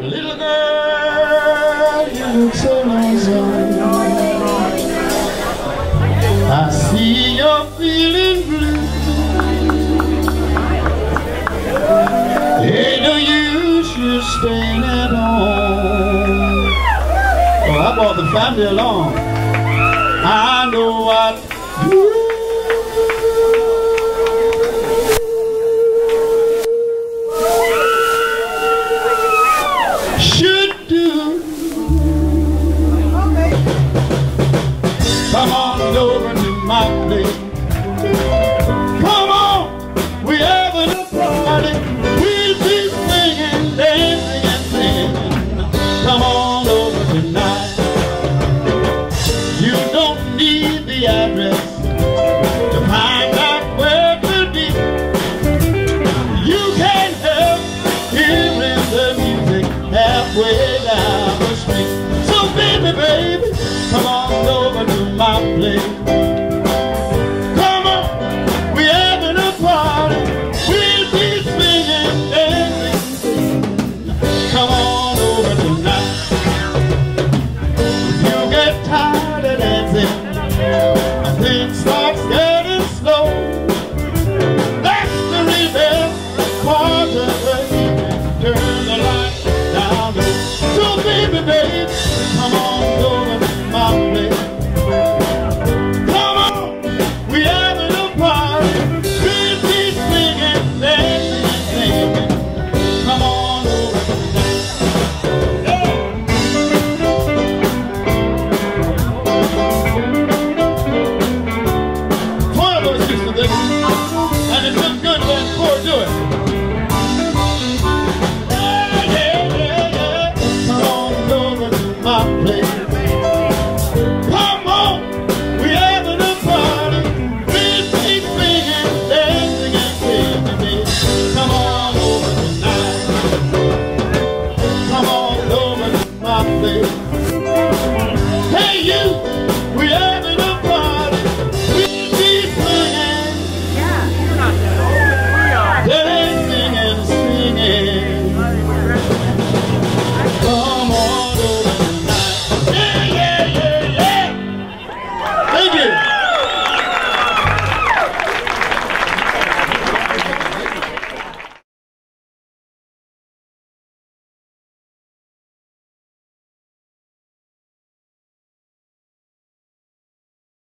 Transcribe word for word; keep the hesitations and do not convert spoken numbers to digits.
Little girl, you look so lonesome. I see you're feeling blue. Ain't no use you staying at home. Oh, I brought the family along. I know what you. Come on over to my place. Come on, we having a party. We'll be singing, dancing and singing. Come on over tonight. You don't need the address to find out where to be. You can help hearing the music halfway down the street. So baby, baby, come on over to my place. Come on, we're having a party. We'll be swinging, dancing. Come on over tonight. If you get tired of dancing, things start getting slow. That's the reason part of the evening. Turn the lights down low. So baby, baby, come on over to my place. Thank you.